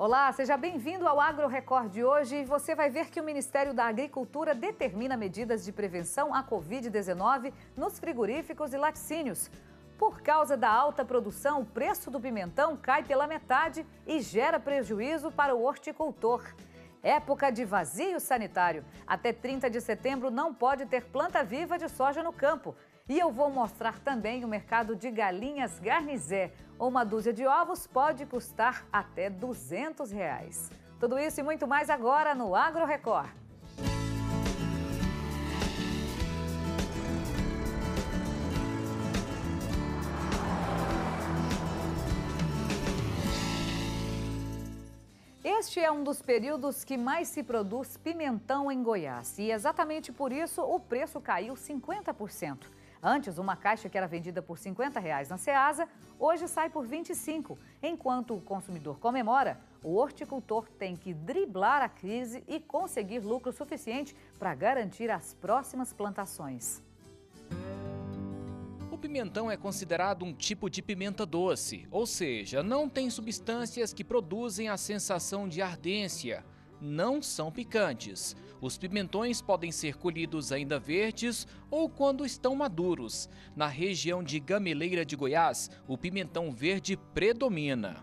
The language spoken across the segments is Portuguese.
Olá, seja bem-vindo ao Agro Record de hoje. Você vai ver que o Ministério da Agricultura determina medidas de prevenção à Covid-19 nos frigoríficos e laticínios. Por causa da alta produção, o preço do pimentão cai pela metade e gera prejuízo para o horticultor. Época de vazio sanitário. Até 30 de setembro não pode ter planta viva de soja no campo. E eu vou mostrar também o mercado de galinhas garnisé. Uma dúzia de ovos pode custar até R$200. Tudo isso e muito mais agora no Agro Record. Este é um dos períodos que mais se produz pimentão em Goiás e exatamente por isso o preço caiu 50%. Antes, uma caixa que era vendida por R$50 na Ceasa, hoje sai por R$25. Enquanto o consumidor comemora, o horticultor tem que driblar a crise e conseguir lucro suficiente para garantir as próximas plantações. O pimentão é considerado um tipo de pimenta doce, ou seja, não tem substâncias que produzem a sensação de ardência. Não são picantes. Os pimentões podem ser colhidos ainda verdes ou quando estão maduros. Na região de Gameleira de Goiás, o pimentão verde predomina.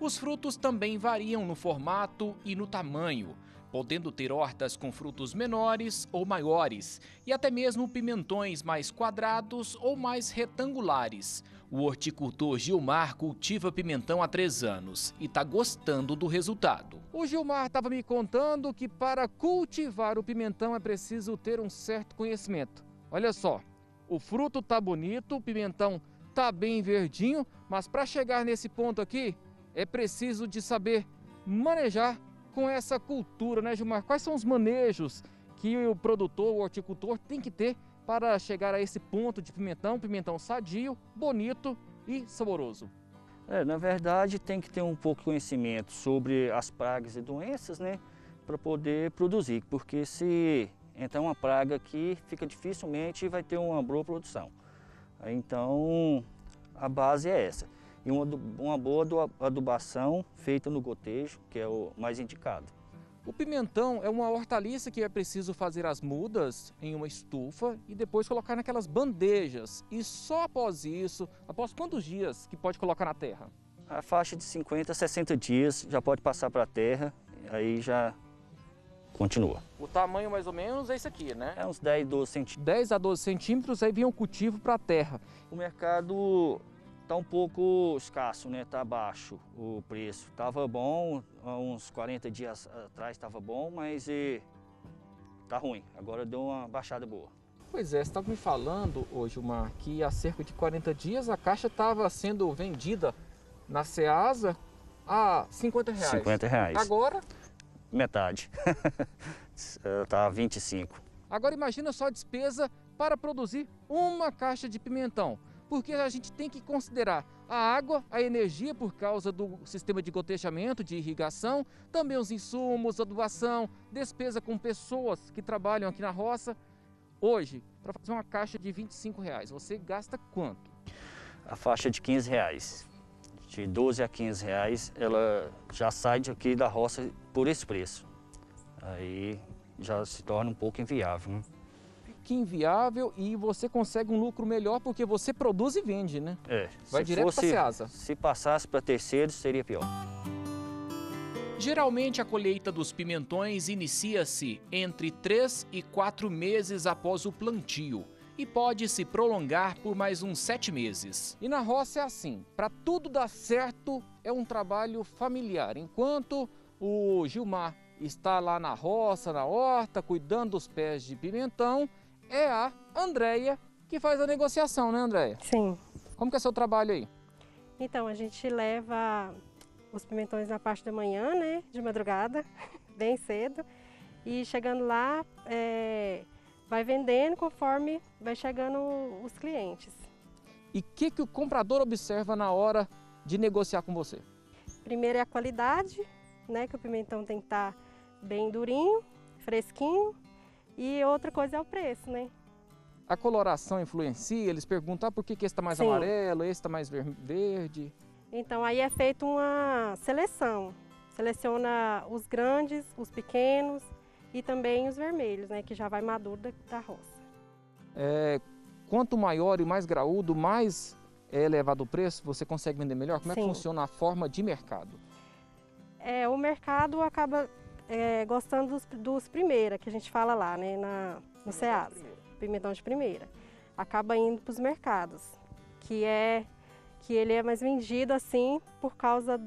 Os frutos também variam no formato e no tamanho, podendo ter hortas com frutos menores ou maiores, e até mesmo pimentões mais quadrados ou mais retangulares. O horticultor Gilmar cultiva pimentão há 3 anos e está gostando do resultado. O Gilmar estava me contando que para cultivar o pimentão é preciso ter um certo conhecimento. Olha só, o fruto está bonito, o pimentão está bem verdinho, mas para chegar nesse ponto aqui é preciso de saber manejar com essa cultura, né, Gilmar? Quais são os manejos que o produtor, o horticultor, tem que ter para chegar a esse ponto de pimentão sadio, bonito e saboroso? Na verdade, tem que ter um pouco de conhecimento sobre as pragas e doenças, né, para poder produzir, porque se entrar uma praga aqui, fica dificilmente vai ter uma boa produção. Então, a base é essa. E uma boa adubação feita no gotejo, que é o mais indicado. O pimentão é uma hortaliça que é preciso fazer as mudas em uma estufa e depois colocar naquelas bandejas. E só após isso, após quantos dias que pode colocar na terra? A faixa de 50 a 60 dias já pode passar para a terra, aí já continua. O tamanho mais ou menos é isso aqui, né? É uns 10, 12 centímetros. 10 a 12 centímetros, aí vem o cultivo para a terra. O mercado está um pouco escasso, né? Está baixo o preço. Estava bom, há uns 40 dias atrás estava bom, mas está ruim. Agora deu uma baixada boa. Pois é, você estava me falando hoje, Gilmar, que há cerca de 40 dias a caixa estava sendo vendida na Ceasa a R$50. R$50. Agora? Metade. Está a 25. Agora imagina só a despesa para produzir uma caixa de pimentão. Porque a gente tem que considerar a água, a energia por causa do sistema de gotejamento, de irrigação, também os insumos, adubação, despesa com pessoas que trabalham aqui na roça. Hoje, para fazer uma caixa de R$25, você gasta quanto? A faixa de R$15, de 12 a R$15, ela já sai daqui da roça por esse preço. Aí já se torna um pouco inviável, né? Inviável e você consegue um lucro melhor porque você produz e vende, né? Vai direto para a Ceasa. Se passasse para terceiro, seria pior. Geralmente, a colheita dos pimentões inicia-se entre 3 e 4 meses após o plantio e pode se prolongar por mais uns 7 meses. E na roça é assim, para tudo dar certo é um trabalho familiar. Enquanto o Gilmar está lá na roça, na horta, cuidando dos pés de pimentão, é a Andréia que faz a negociação, né, Andréia? Sim. Como que é seu trabalho aí? Então, a gente leva os pimentões na parte da manhã, né, de madrugada, bem cedo, e chegando lá, vai vendendo conforme vai chegando os clientes. E o que o comprador observa na hora de negociar com você? Primeiro é a qualidade, né, que o pimentão tem que estar bem durinho, fresquinho. E outra coisa é o preço, né? A coloração influencia? Eles perguntam, por que esse está mais amarelo, esse está mais verde? Então, aí é feita uma seleção. seleciona os grandes, os pequenos e também os vermelhos, né, que já vai maduro da roça. Quanto maior e mais graúdo, mais elevado o preço, você consegue vender melhor? Como Sim. é que funciona a forma de mercado? O mercado acaba gostando dos primeira, que a gente fala lá, né, no Ceasa, pimentão de primeira. Acaba indo para os mercados, que ele é mais vendido assim por causa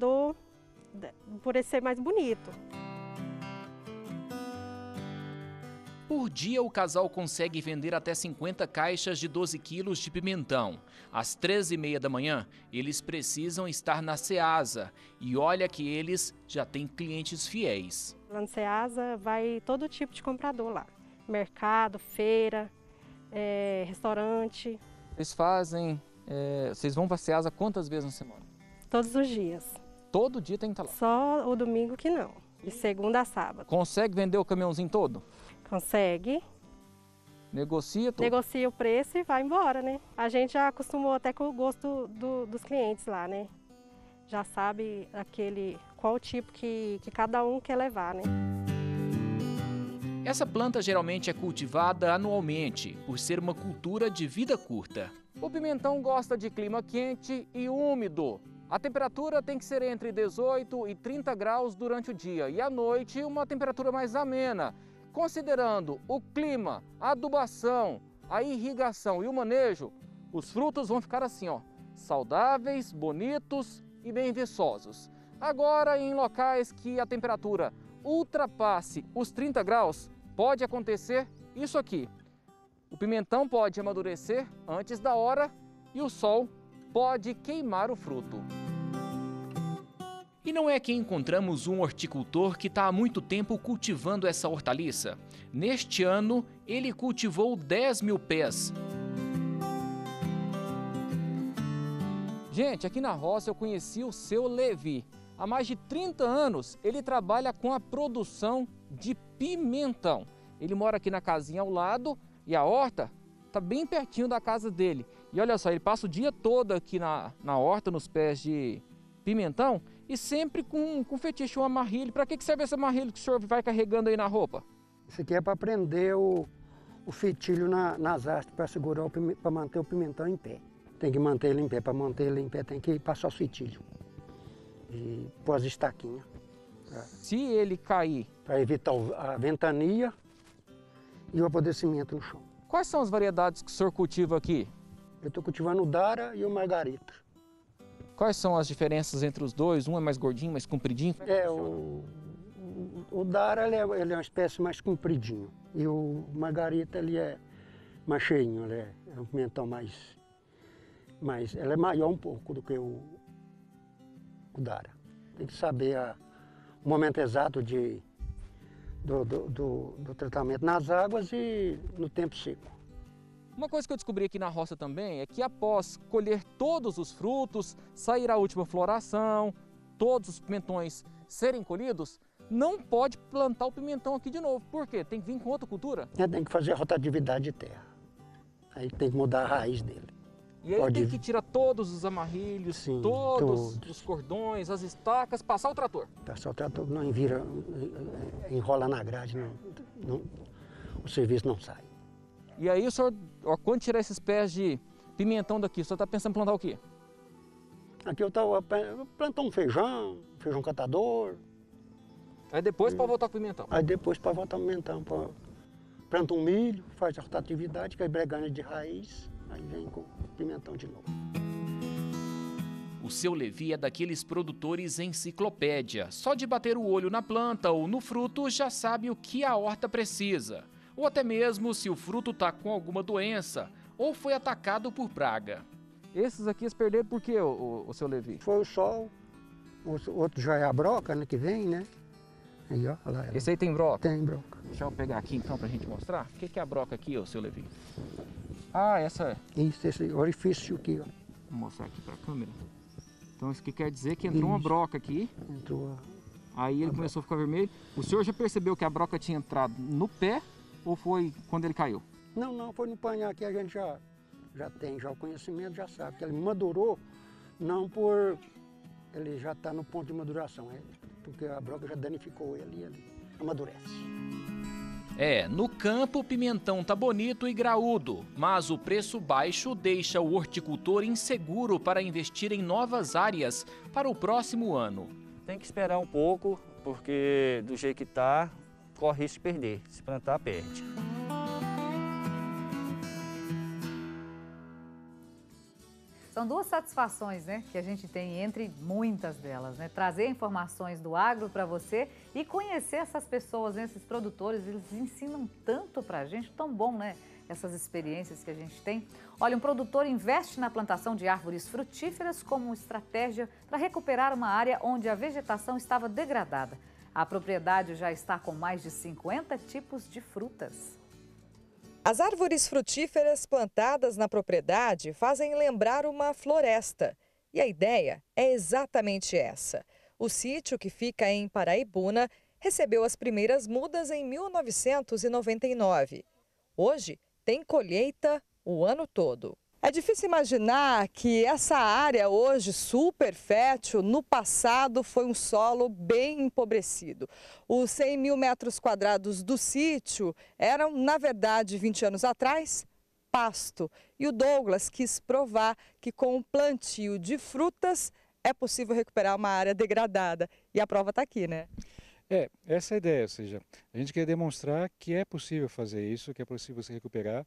por ele ser mais bonito. Por dia, o casal consegue vender até 50 caixas de 12 quilos de pimentão. Às 13h30 da manhã, eles precisam estar na Ceasa. E olha que eles já têm clientes fiéis. Lá na Ceasa vai todo tipo de comprador lá. Mercado, feira, restaurante. Vocês vão para a Ceasa quantas vezes na semana? Todos os dias. Todo dia tem que estar lá? Só o domingo que não. De segunda a sábado. Consegue vender o caminhãozinho todo? Consegue. Negocia tudo? Negocia o preço e vai embora, né? A gente já acostumou até com o gosto dos clientes lá, né? Já sabe qual tipo que cada um quer levar, né? Essa planta geralmente é cultivada anualmente, por ser uma cultura de vida curta. O pimentão gosta de clima quente e úmido. A temperatura tem que ser entre 18 e 30 graus durante o dia e à noite uma temperatura mais amena. Considerando o clima, a adubação, a irrigação e o manejo, os frutos vão ficar assim, ó, saudáveis, bonitos e bem viçosos. Agora, em locais que a temperatura ultrapasse os 30 graus, pode acontecer isso aqui. O pimentão pode amadurecer antes da hora e o sol pode queimar o fruto. E não é que encontramos um horticultor que está há muito tempo cultivando essa hortaliça. Neste ano, ele cultivou 10 mil pés. Gente, aqui na roça eu conheci o seu Levi. Há mais de 30 anos, ele trabalha com a produção de pimentão. Ele mora aqui na casinha ao lado e a horta está bem pertinho da casa dele. E olha só, ele passa o dia todo aqui na horta, nos pés de pimentão. E sempre com fetiche, um amarrilho. Para que serve esse amarrilho que o senhor vai carregando aí na roupa? Isso aqui é para prender o fitilho nas hastes, para segurar, para manter o pimentão em pé. Tem que manter ele em pé. Para manter ele em pé, tem que passar o fitilho e pôr as estaquinhas. Se ele cair? Para evitar a ventania e o apodrecimento no chão. Quais são as variedades que o senhor cultiva aqui? Eu estou cultivando o Dara e o Margarita. Quais são as diferenças entre os dois? Um é mais gordinho, mais compridinho? O Dara ele é uma espécie mais compridinho. E o Margarita ele é mais cheinho, ele é um pimentão mais... Ele é maior um pouco do que o Dara. Tem que saber o momento exato do tratamento nas águas e no tempo seco. Uma coisa que eu descobri aqui na roça também é que após colher todos os frutos, sair a última floração, todos os pimentões serem colhidos, não pode plantar o pimentão aqui de novo. Por quê? Tem que vir com outra cultura? Tem que fazer a rotatividade de terra. Aí tem que mudar a raiz dele. E aí tem que tirar todos os amarrilhos, Sim, todos os cordões, as estacas, passar o trator? Passar o trator, não vira, enrola na grade, o serviço não sai. E aí, o senhor, quando tirar esses pés de pimentão daqui, o senhor está pensando em plantar o quê? Aqui eu estava plantando feijão catador. Aí depois para voltar com o pimentão? Aí depois para voltar com o pimentão. Planta um milho, faz a rotatividade, que é bregana de raiz, aí vem com o pimentão de novo. O seu Levi é daqueles produtores enciclopédia. Só de bater o olho na planta ou no fruto, já sabe o que a horta precisa. Ou até mesmo se o fruto está com alguma doença ou foi atacado por praga. Esses aqui eles perderam por quê, o seu Levi? Foi o sol, outro já é a broca, né, que vem, né? Aí, ó, lá, esse aí tem broca? Tem broca. Deixa eu pegar aqui então para a gente mostrar. O que é a broca aqui, o seu Levi? Ah, essa... Isso, esse orifício aqui, ó. Vou mostrar aqui para a câmera. Então isso aqui quer dizer que entrou uma broca aqui. Entrou Aí ele começou a ficar vermelho. O senhor já percebeu que a broca tinha entrado no pé? Ou foi quando ele caiu? Não, foi no panhar que a gente já tem, já o conhecimento, já sabe que ele madurou, não por... Ele já está no ponto de maduração. porque a broca já danificou ele e ele amadurece. É, no campo o pimentão tá bonito e graúdo, mas o preço baixo deixa o horticultor inseguro para investir em novas áreas para o próximo ano. Tem que esperar um pouco, porque do jeito que tá, corre risco de perder. Se plantar, perde. São duas satisfações, né, que a gente tem, entre muitas delas, né? Trazer informações do agro para você e conhecer essas pessoas, né, esses produtores, eles ensinam tanto para a gente, tão bom, né? Essas experiências que a gente tem. Olha, um produtor investe na plantação de árvores frutíferas como estratégia para recuperar uma área onde a vegetação estava degradada. A propriedade já está com mais de 50 tipos de frutas. As árvores frutíferas plantadas na propriedade fazem lembrar uma floresta. E a ideia é exatamente essa. O sítio, que fica em Paraibuna, recebeu as primeiras mudas em 1999. Hoje, tem colheita o ano todo. É difícil imaginar que essa área hoje super fértil, no passado foi um solo bem empobrecido. Os 100 mil metros quadrados do sítio eram, na verdade, 20 anos atrás, pasto. E o Douglas quis provar que com o plantio de frutas é possível recuperar uma área degradada. E a prova está aqui, né? É, essa é a ideia, ou seja, a gente quer demonstrar que é possível fazer isso, que é possível se recuperar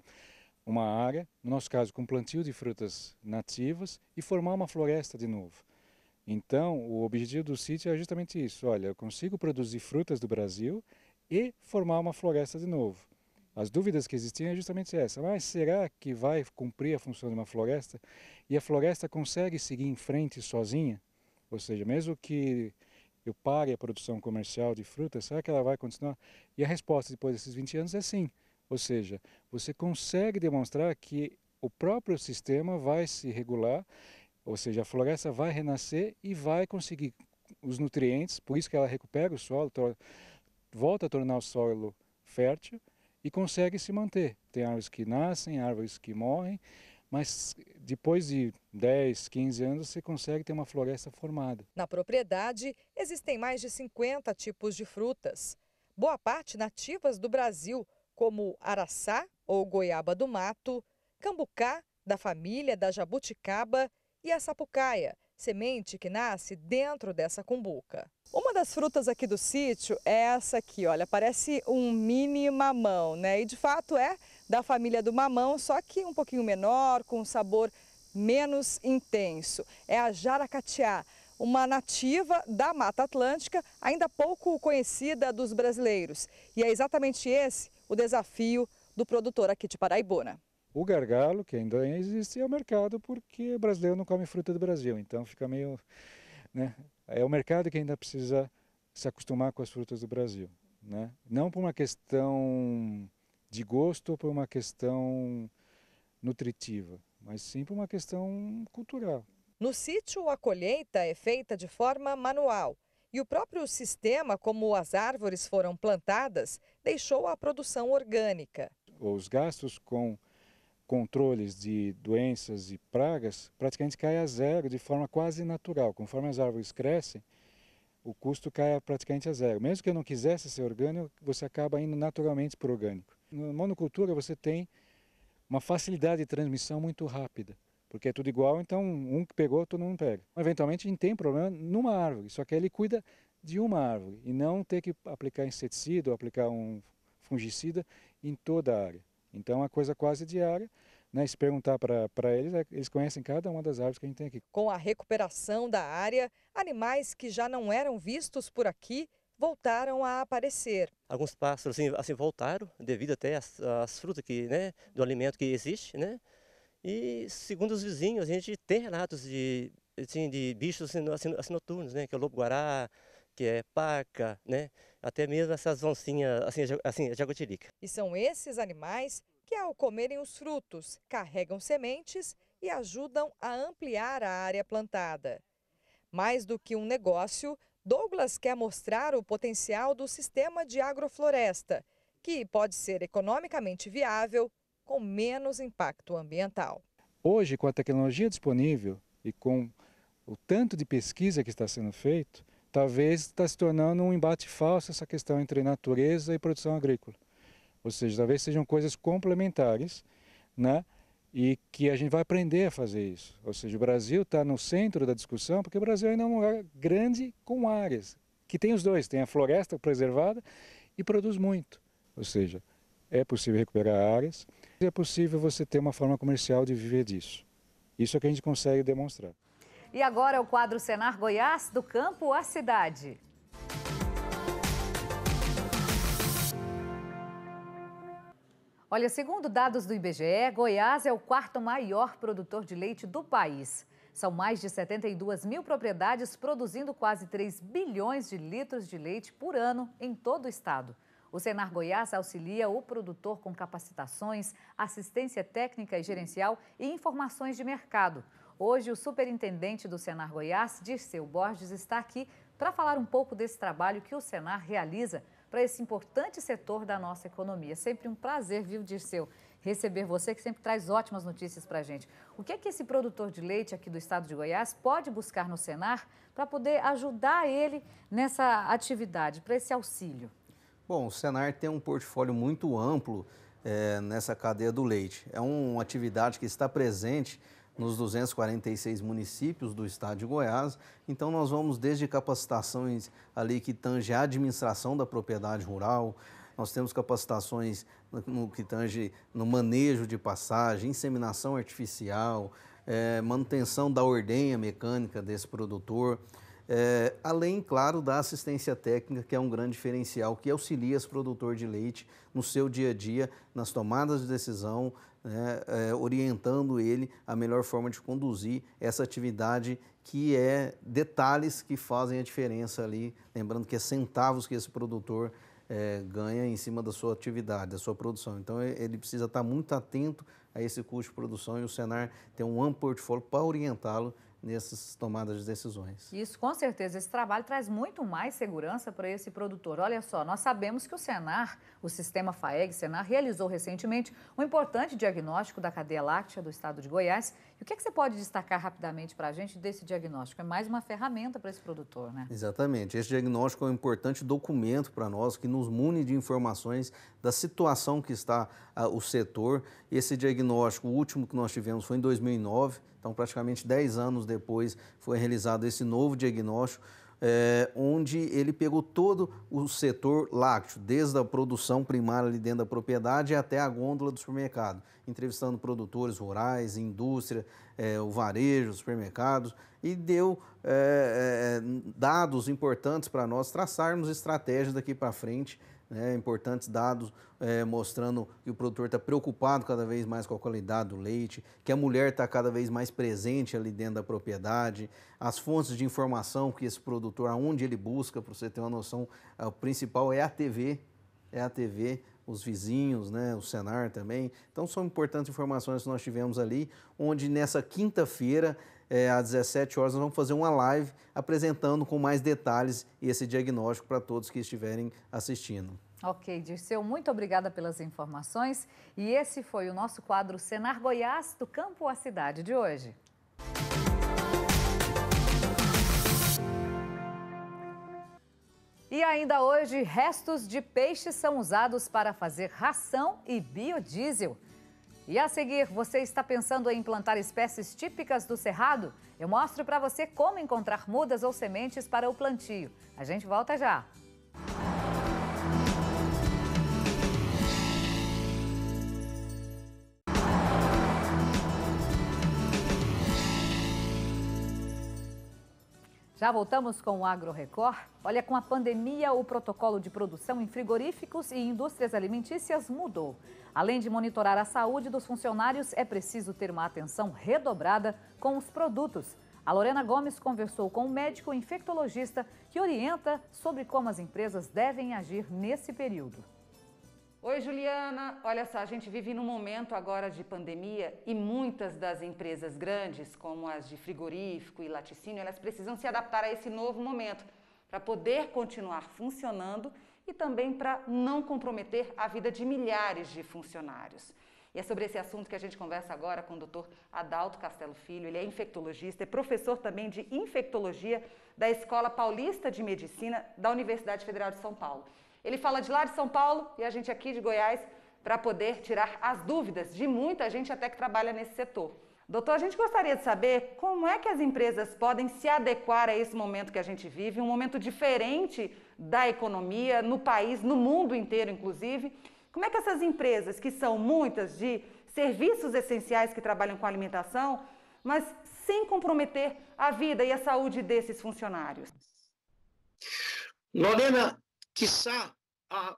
uma área, no nosso caso com plantio de frutas nativas, e formar uma floresta de novo. Então, o objetivo do sítio é justamente isso. Olha, eu consigo produzir frutas do Brasil e formar uma floresta de novo. As dúvidas que existiam é justamente essa. Mas será que vai cumprir a função de uma floresta? E a floresta consegue seguir em frente sozinha? Ou seja, mesmo que eu pare a produção comercial de frutas, será que ela vai continuar? E a resposta depois desses 20 anos é sim. Ou seja, você consegue demonstrar que o próprio sistema vai se regular, ou seja, a floresta vai renascer e vai conseguir os nutrientes, por isso que ela recupera o solo, volta a tornar o solo fértil e consegue se manter. Tem árvores que nascem, árvores que morrem, mas depois de 10, 15 anos você consegue ter uma floresta formada. Na propriedade existem mais de 50 tipos de frutas, boa parte nativas do Brasil, como araçá ou goiaba do mato, cambucá, da família da jabuticaba, e a sapucaia, semente que nasce dentro dessa cumbuca. Uma das frutas aqui do sítio é essa aqui, olha, parece um mini mamão, né? E de fato é da família do mamão, só que um pouquinho menor, com um sabor menos intenso. É a jaracatiá, uma nativa da Mata Atlântica, ainda pouco conhecida dos brasileiros. E é exatamente esse o desafio do produtor aqui de Paraibuna. O gargalo, que ainda existe, é o mercado, porque o brasileiro não come fruta do Brasil, então fica meio, né? É o mercado que ainda precisa se acostumar com as frutas do Brasil, né? Não por uma questão de gosto ou por uma questão nutritiva, mas sim por uma questão cultural. No sítio, a colheita é feita de forma manual. E o próprio sistema, como as árvores foram plantadas, deixou a produção orgânica. Os gastos com controles de doenças e pragas praticamente caem a zero de forma quase natural. Conforme as árvores crescem, o custo cai praticamente a zero. Mesmo que eu não quisesse ser orgânico, você acaba indo naturalmente para o orgânico. Na monocultura você tem uma facilidade de transmissão muito rápida, porque é tudo igual, então um que pegou, todo mundo pega. Eventualmente a gente tem problema numa árvore, só que ele cuida de uma árvore e não ter que aplicar inseticida ou aplicar um fungicida em toda a área. Então é uma coisa quase diária, né? Se perguntar para eles, eles conhecem cada uma das árvores que a gente tem aqui. Com a recuperação da área, animais que já não eram vistos por aqui voltaram a aparecer. Alguns pássaros assim voltaram, devido até às frutas que, né, do alimento que existe, né? E segundo os vizinhos, a gente tem relatos de bichos assim, noturnos, né? Que é o lobo-guará, que é paca, né? Até mesmo essas oncinhas assim, jagotirica. E são esses animais que, ao comerem os frutos, carregam sementes e ajudam a ampliar a área plantada. Mais do que um negócio, Douglas quer mostrar o potencial do sistema de agrofloresta, que pode ser economicamente viável, com menos impacto ambiental. Hoje, com a tecnologia disponível e com o tanto de pesquisa que está sendo feito, talvez está se tornando um embate falso essa questão entre natureza e produção agrícola. Ou seja, talvez sejam coisas complementares, né? E que a gente vai aprender a fazer isso. Ou seja, o Brasil está no centro da discussão, porque o Brasil ainda é um lugar grande com áreas, que tem os dois, tem a floresta preservada e produz muito. Ou seja, é possível recuperar áreas, é possível você ter uma forma comercial de viver disso. Isso é que a gente consegue demonstrar. E agora é o quadro Senar Goiás, do campo à cidade. Olha, segundo dados do IBGE, Goiás é o quarto maior produtor de leite do país. São mais de 72 mil propriedades produzindo quase 3 bilhões de litros de leite por ano em todo o estado. O Senar Goiás auxilia o produtor com capacitações, assistência técnica e gerencial e informações de mercado. Hoje, o superintendente do Senar Goiás, Dirceu Borges, está aqui para falar um pouco desse trabalho que o Senar realiza para esse importante setor da nossa economia. Sempre um prazer, viu, Dirceu, receber você, que sempre traz ótimas notícias para a gente. O que é que esse produtor de leite aqui do estado de Goiás pode buscar no Senar para poder ajudar ele nessa atividade, para esse auxílio? Bom, o Senar tem um portfólio muito amplo nessa cadeia do leite. É uma atividade que está presente nos 246 municípios do estado de Goiás. Então, nós vamos desde capacitações ali que tange a administração da propriedade rural, nós temos capacitações no que tange no manejo de pastagem, inseminação artificial, manutenção da ordenha mecânica desse produtor, além, claro, da assistência técnica, que é um grande diferencial, que auxilia esse produtor de leite no seu dia a dia, nas tomadas de decisão, orientando ele a melhor forma de conduzir essa atividade, que é detalhes que fazem a diferença ali, lembrando que é centavos que esse produtor ganha em cima da sua atividade, da sua produção. Então, ele precisa estar muito atento a esse custo de produção, e o Senar tem um amplo portfólio para orientá-lo nessas tomadas de decisões. Isso, com certeza. Esse trabalho traz muito mais segurança para esse produtor. Olha só, nós sabemos que o Senar, o sistema FAEG-Senar, realizou recentemente um importante diagnóstico da cadeia láctea do estado de Goiás. E o que é que você pode destacar rapidamente para a gente desse diagnóstico? É mais uma ferramenta para esse produtor, né? Exatamente. Esse diagnóstico é um importante documento para nós, que nos mune de informações da situação que está o setor. Esse diagnóstico, o último que nós tivemos, foi em 2009, então, praticamente 10 anos depois, foi realizado esse novo diagnóstico, onde ele pegou todo o setor lácteo, desde a produção primária ali dentro da propriedade até a gôndola do supermercado, entrevistando produtores rurais, indústria, o varejo, os supermercados, e deu dados importantes para nós traçarmos estratégias daqui para frente, importantes dados mostrando que o produtor está preocupado cada vez mais com a qualidade do leite, que a mulher está cada vez mais presente ali dentro da propriedade, as fontes de informação que esse produtor, aonde ele busca, para você ter uma noção, o principal é a TV, os vizinhos, o Senar também. Então, são importantes informações que nós tivemos ali, onde nessa quinta-feira, às 17 horas, nós vamos fazer uma live apresentando com mais detalhes esse diagnóstico para todos que estiverem assistindo. Ok, Dirceu, muito obrigada pelas informações. E esse foi o nosso quadro Senar Goiás, do campo à cidade, de hoje. E ainda hoje, restos de peixe são usados para fazer ração e biodiesel. E a seguir, você está pensando em plantar espécies típicas do Cerrado? Eu mostro para você como encontrar mudas ou sementes para o plantio. A gente volta já! Já voltamos com o Agro Record. Olha, com a pandemia, o protocolo de produção em frigoríficos e indústrias alimentícias mudou. Além de monitorar a saúde dos funcionários, é preciso ter uma atenção redobrada com os produtos. A Lorena Gomes conversou com um médico infectologista que orienta sobre como as empresas devem agir nesse período. Oi, Juliana. Olha só, a gente vive num momento agora de pandemia e muitas das empresas grandes, como as de frigorífico e laticínio, elas precisam se adaptar a esse novo momento para poder continuar funcionando e também para não comprometer a vida de milhares de funcionários. E é sobre esse assunto que a gente conversa agora com o doutor Adalto Castelo Filho. Ele é infectologista, é professor também de infectologia da Escola Paulista de Medicina da Universidade Federal de São Paulo. Ele fala de lá de São Paulo e a gente aqui de Goiás para poder tirar as dúvidas de muita gente até que trabalha nesse setor. Doutor, a gente gostaria de saber como é que as empresas podem se adequar a esse momento que a gente vive, um momento diferente da economia no país, no mundo inteiro, inclusive. Como é que essas empresas, que são muitas de serviços essenciais que trabalham com alimentação, mas sem comprometer a vida e a saúde desses funcionários? Lorena, quiçá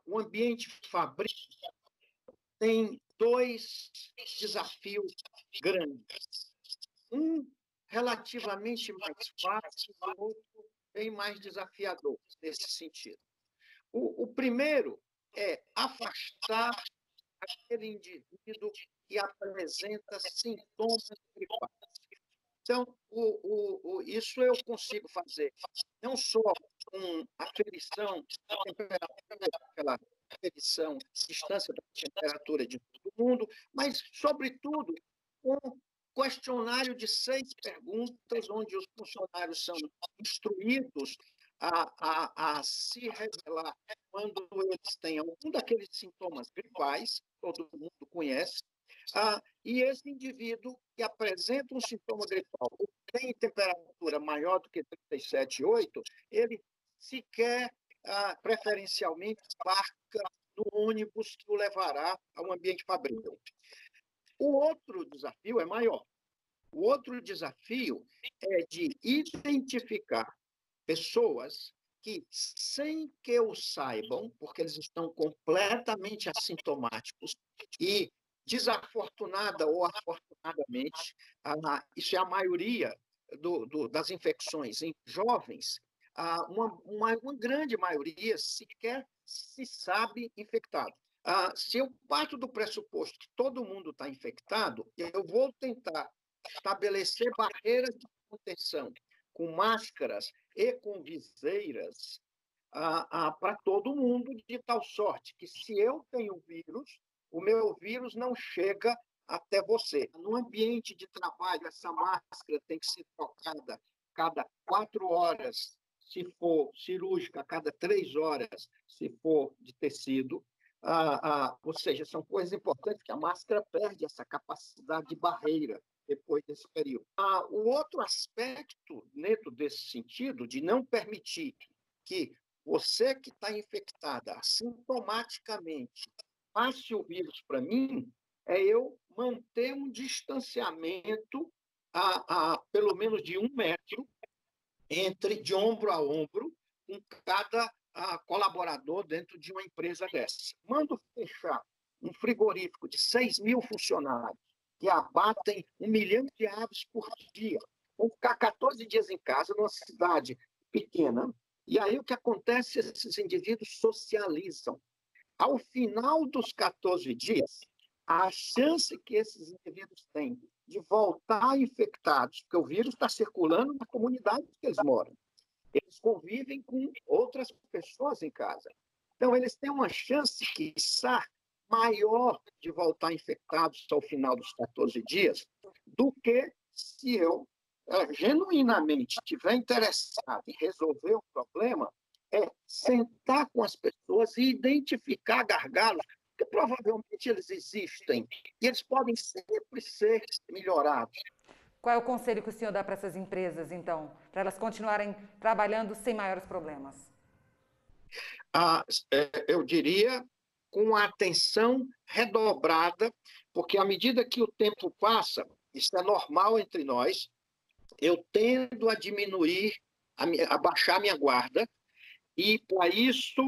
o ambiente fabril tem dois desafios grandes. Um relativamente mais fácil, o outro bem mais desafiador, nesse sentido. O primeiro é afastar aquele indivíduo que apresenta sintomas gripados. Então, isso eu consigo fazer, não só com aferição da temperatura, aquela aferição, distância da temperatura de todo mundo, mas, sobretudo, com um questionário de 6 perguntas, onde os funcionários são instruídos a se revelar quando eles têm algum daqueles sintomas gripais, todo mundo conhece, e esse indivíduo que apresenta um sintoma gripal ou tem temperatura maior do que 37,8, ele sequer, preferencialmente, embarca no ônibus que o levará ao ambiente fabril. O outro desafio é maior. O outro desafio é de identificar pessoas que, sem que o saibam, porque eles estão completamente assintomáticos e, desafortunada ou afortunadamente, isso é a maioria das infecções em jovens, uma grande maioria sequer se sabe infectado. Se eu parto do pressuposto que todo mundo está infectado, eu vou tentar estabelecer barreiras de contenção com máscaras e com viseiras para todo mundo, de tal sorte que, se eu tenho vírus, o meu vírus não chega até você. No ambiente de trabalho, essa máscara tem que ser trocada cada 4 horas, se for cirúrgica, cada 3 horas, se for de tecido. Ou seja, são coisas importantes que a máscara perde essa capacidade de barreira depois desse período. O outro aspecto, dentro desse sentido, de não permitir que você que está infectada assintomaticamente passe o vírus para mim, é eu manter um distanciamento a pelo menos de 1 metro de ombro a ombro com cada colaborador dentro de uma empresa dessa. Mando fechar um frigorífico de 6 mil funcionários que abatem 1 milhão de aves por dia. Vão ficar 14 dias em casa numa cidade pequena. E aí o que acontece? Esses indivíduos socializam. Ao final dos 14 dias, a chance que esses indivíduos têm de voltar infectados, porque o vírus está circulando na comunidade que eles moram, eles convivem com outras pessoas em casa. Então, eles têm uma chance, quiçá, maior de voltar infectados ao final dos 14 dias do que se eu genuinamente estiver interessado em resolver o problema, é sentar com as pessoas e identificar gargalos, que provavelmente eles existem e eles podem sempre ser melhorados. Qual é o conselho que o senhor dá para essas empresas, então, para elas continuarem trabalhando sem maiores problemas? Eu diria com atenção redobrada, porque à medida que o tempo passa, isso é normal entre nós, eu tendo a diminuir, a baixar a minha guarda. E, para isso,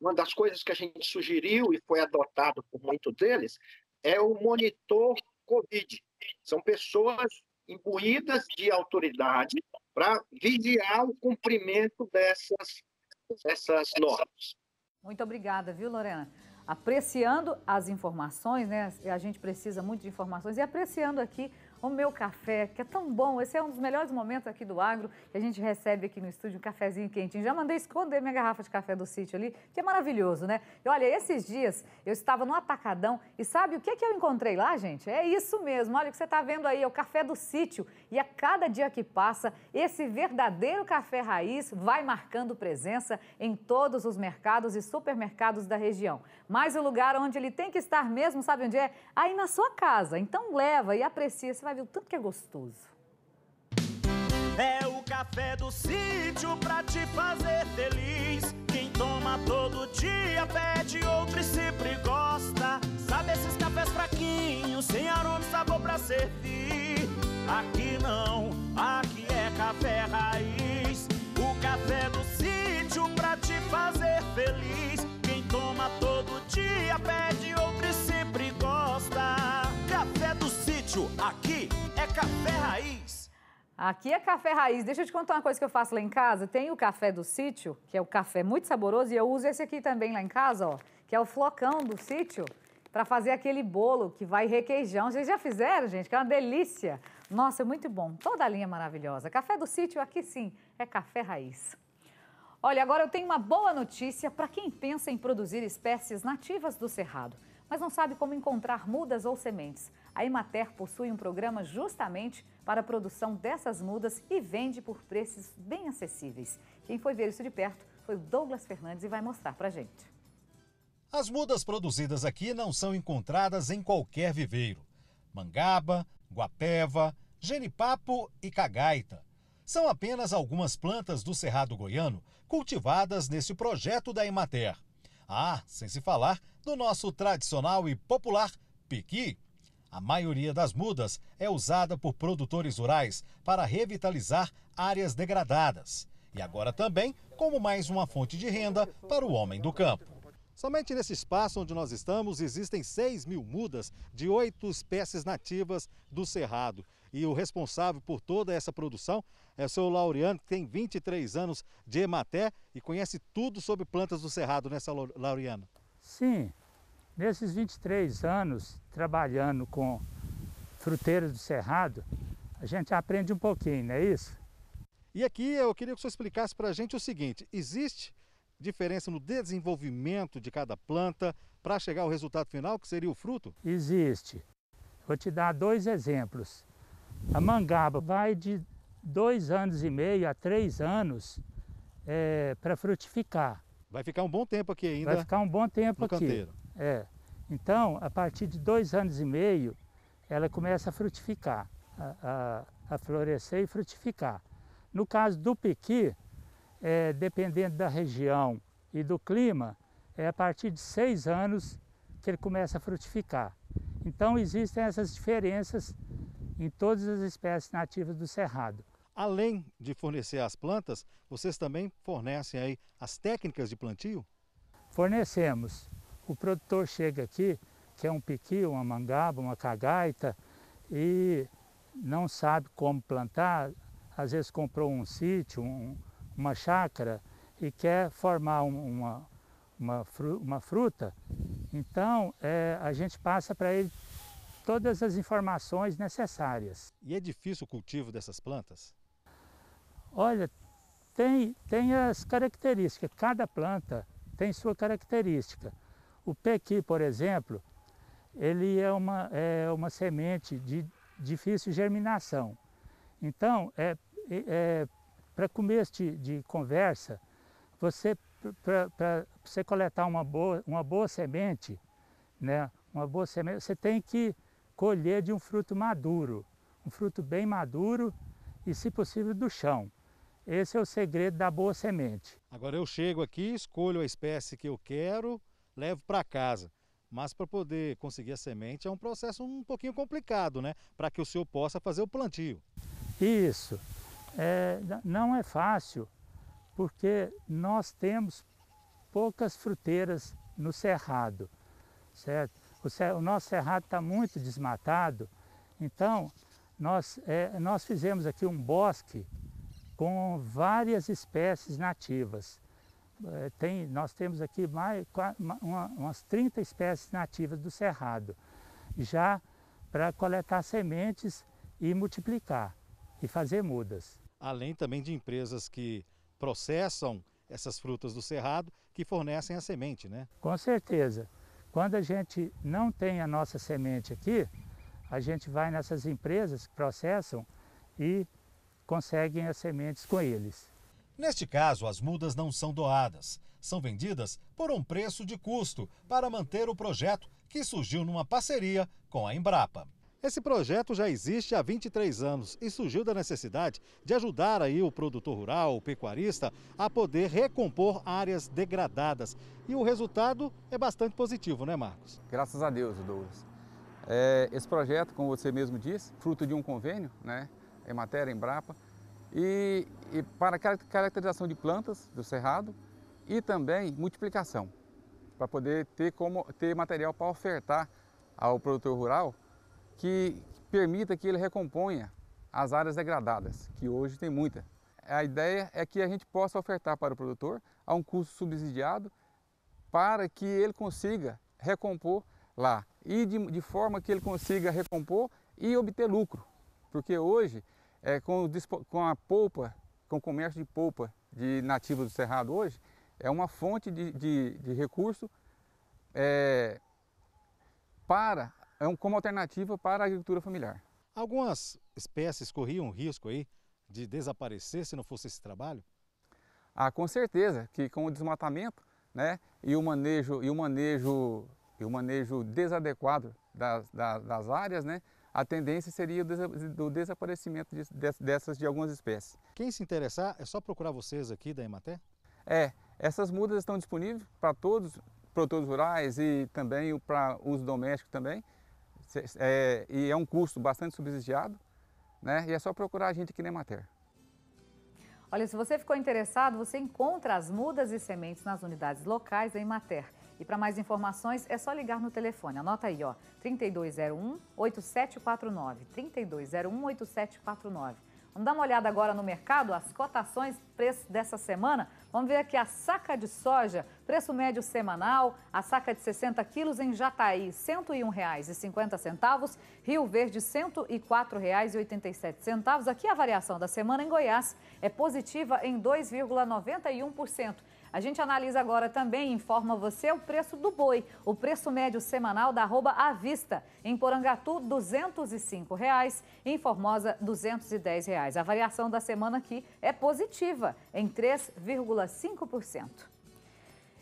uma das coisas que a gente sugeriu e foi adotado por muitos deles é o monitor Covid. São pessoas imbuídas de autoridade para vigiar o cumprimento dessas normas. Muito obrigada, viu, Lorena? Apreciando as informações, né? A gente precisa muito de informações, e apreciando aqui o meu café, que é tão bom. Esse é um dos melhores momentos aqui do agro, que a gente recebe aqui no estúdio um cafezinho quentinho. Já mandei esconder minha garrafa de café do sítio ali, que é maravilhoso, né? E olha, esses dias eu estava no Atacadão e sabe o que, que eu encontrei lá, gente? É isso mesmo, olha o que você está vendo aí, é o café do sítio. E a cada dia que passa, esse verdadeiro café raiz vai marcando presença em todos os mercados e supermercados da região. Mas o lugar onde ele tem que estar mesmo, sabe onde é? Aí na sua casa. Então leva e aprecia, você vai ver o tanto que é gostoso. É o café do sítio pra te fazer feliz. Quem toma todo dia pede outro e sempre gosta. Sabe esses cafés fraquinhos, sem aroma e sabor pra servir. Aqui não, aqui é café raiz. O café do sítio pra te fazer feliz. Quem toma todo dia pede outro e sempre gosta. Café do sítio, aqui é café raiz. Aqui é café raiz. Deixa eu te contar uma coisa que eu faço lá em casa. Tem o café do sítio, que é o café muito saboroso, e eu uso esse aqui também lá em casa, ó, que é o flocão do sítio, para fazer aquele bolo que vai requeijão. Vocês já fizeram, gente? Que é uma delícia. Nossa, é muito bom. Toda a linha maravilhosa. Café do sítio, aqui sim, é café raiz. Olha, agora eu tenho uma boa notícia para quem pensa em produzir espécies nativas do Cerrado, mas não sabe como encontrar mudas ou sementes. A Emater possui um programa justamente para a produção dessas mudas e vende por preços bem acessíveis. Quem foi ver isso de perto foi o Douglas Fernandes e vai mostrar pra gente. As mudas produzidas aqui não são encontradas em qualquer viveiro. Mangaba, guapeva, genipapo e cagaita. São apenas algumas plantas do Cerrado Goiano cultivadas nesse projeto da Emater. Ah, sem se falar do nosso tradicional e popular piqui. A maioria das mudas é usada por produtores rurais para revitalizar áreas degradadas. E agora também como mais uma fonte de renda para o homem do campo. Somente nesse espaço onde nós estamos existem 6 mil mudas de 8 espécies nativas do Cerrado. E o responsável por toda essa produção é o seu Laureano, que tem 23 anos de Emater e conhece tudo sobre plantas do Cerrado, né, seu Laureano? Sim. Nesses 23 anos, trabalhando com fruteiras do Cerrado, a gente aprende um pouquinho, não é isso? E aqui eu queria que o senhor explicasse para a gente o seguinte, existe diferença no desenvolvimento de cada planta para chegar ao resultado final, que seria o fruto? Existe. Vou te dar 2 exemplos. A mangaba vai de 2 anos e meio a 3 anos para frutificar. Vai ficar um bom tempo aqui ainda? Vai ficar um bom tempo aqui. No canteiro. É. Então, a partir de 2 anos e meio, ela começa a frutificar, a florescer e frutificar. No caso do piqui, dependendo da região e do clima, é a partir de 6 anos que ele começa a frutificar. Então, existem essas diferenças em todas as espécies nativas do Cerrado. Além de fornecer as plantas, vocês também fornecem aí as técnicas de plantio? Fornecemos. O produtor chega aqui, quer um piqui, uma mangaba, uma cagaita e não sabe como plantar. Às vezes comprou um sítio, uma chácara e quer formar uma fruta. Então a gente passa para ele todas as informações necessárias. E é difícil o cultivo dessas plantas? Olha, tem as características. Cada planta tem sua característica. O pequi, por exemplo, ele é uma semente de difícil germinação. Então, para começo de conversa, para você coletar uma boa semente, né, uma boa semente, você tem que colher de um fruto maduro, um fruto bem maduro e, se possível, do chão. Esse é o segredo da boa semente. Agora eu chego aqui, escolho a espécie que eu quero, levo para casa, mas para poder conseguir a semente é um processo um pouquinho complicado, né? Para que o senhor possa fazer o plantio. Isso. Não é fácil, porque nós temos poucas fruteiras no Cerrado, certo? O nosso Cerrado está muito desmatado, então nós fizemos aqui um bosque com várias espécies nativas. Nós temos aqui umas 30 espécies nativas do Cerrado, já para coletar sementes e multiplicar e fazer mudas. Além também de empresas que processam essas frutas do cerrado, que fornecem a semente, né? Com certeza. Quando a gente não tem a nossa semente aqui, a gente vai nessas empresas que processam e conseguem as sementes com eles. Neste caso, as mudas não são doadas. São vendidas por um preço de custo para manter o projeto que surgiu numa parceria com a Embrapa. Esse projeto já existe há 23 anos e surgiu da necessidade de ajudar aí o produtor rural, o pecuarista, a poder recompor áreas degradadas. E o resultado é bastante positivo, né, Marcos? Graças a Deus, Douglas. Esse projeto, como você mesmo disse, fruto de um convênio, né, Emater, Embrapa, e para a caracterização de plantas do cerrado e também multiplicação, para poder ter material para ofertar ao produtor rural, que permita que ele recomponha as áreas degradadas, que hoje tem muita. A ideia é que a gente possa ofertar para o produtor a um custo subsidiado para que ele consiga recompor lá e de forma que ele consiga recompor e obter lucro, porque hoje com o comércio de polpa de nativos do cerrado hoje é uma fonte de recurso como alternativa para a agricultura familiar. Algumas espécies corriam risco aí de desaparecer se não fosse esse trabalho? Ah, com certeza, que com o desmatamento, né, e o manejo desadequado das áreas, né, a tendência seria do desaparecimento de algumas espécies. Quem se interessar, é só procurar vocês aqui da Emater? Essas mudas estão disponíveis para todos os produtores rurais e também para uso doméstico também. E é um custo bastante subsidiado, né? E é só procurar a gente aqui na Emater. Olha, se você ficou interessado, você encontra as mudas e sementes nas unidades locais da Emater. E para mais informações é só ligar no telefone, anota aí, ó, 3201-8749, 3201-8749. Vamos dar uma olhada agora no mercado, as cotações, preço dessa semana. Vamos ver aqui a saca de soja, preço médio semanal, a saca de 60 quilos em Jataí, R$ 101,50, Rio Verde, R$ 104,87. Aqui a variação da semana em Goiás é positiva em 2,91%. A gente analisa agora também e informa você o preço do boi, o preço médio semanal da arroba à vista. Em Porangatu, R$ 205,00, em Formosa, R$ 210,00. A variação da semana aqui é positiva, em 3,5%.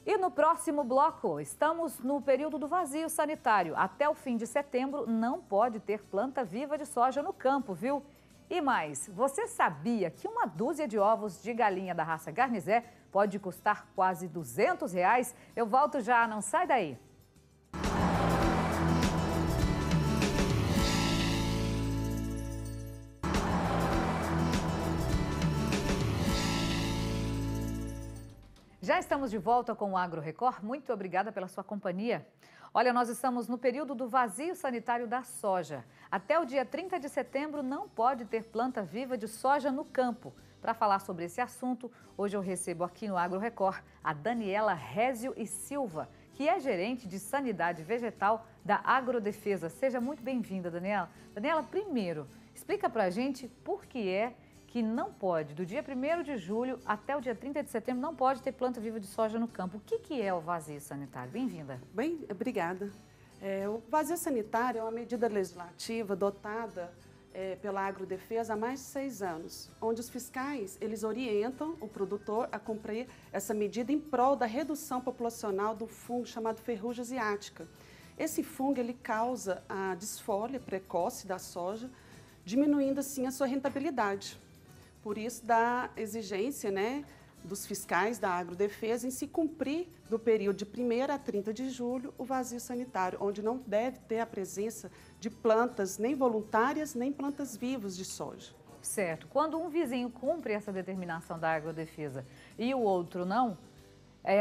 E no próximo bloco, estamos no período do vazio sanitário. Até o fim de setembro, não pode ter planta viva de soja no campo, viu? E mais, você sabia que uma dúzia de ovos de galinha da raça garnisé pode custar quase R$ 200? Eu volto já, não sai daí. Já estamos de volta com o Agro Record. Muito obrigada pela sua companhia. Olha, nós estamos no período do vazio sanitário da soja. Até o dia 30 de setembro não pode ter planta viva de soja no campo. Para falar sobre esse assunto, hoje eu recebo aqui no Agro Record a Daniela Résio e Silva, que é gerente de Sanidade Vegetal da Agrodefesa. Seja muito bem-vinda, Daniela. Daniela, primeiro, explica para a gente por que é que não pode, do dia 1º de julho até o dia 30 de setembro, não pode ter planta viva de soja no campo. O que é o vazio sanitário? Bem-vinda. Bem, obrigada. O vazio sanitário é uma medida legislativa adotada pela Agrodefesa há mais de 6 anos, onde os fiscais, eles orientam o produtor a cumprir essa medida em prol da redução populacional do fungo chamado ferrugem asiática. Esse fungo, ele causa a desfolha precoce da soja, diminuindo assim a sua rentabilidade. Por isso, da exigência, né, dos fiscais da Agrodefesa em se cumprir do período de 1º a 30 de julho o vazio sanitário, onde não deve ter a presença de plantas nem voluntárias nem plantas vivas de soja. Certo. Quando um vizinho cumpre essa determinação da Agrodefesa e o outro não,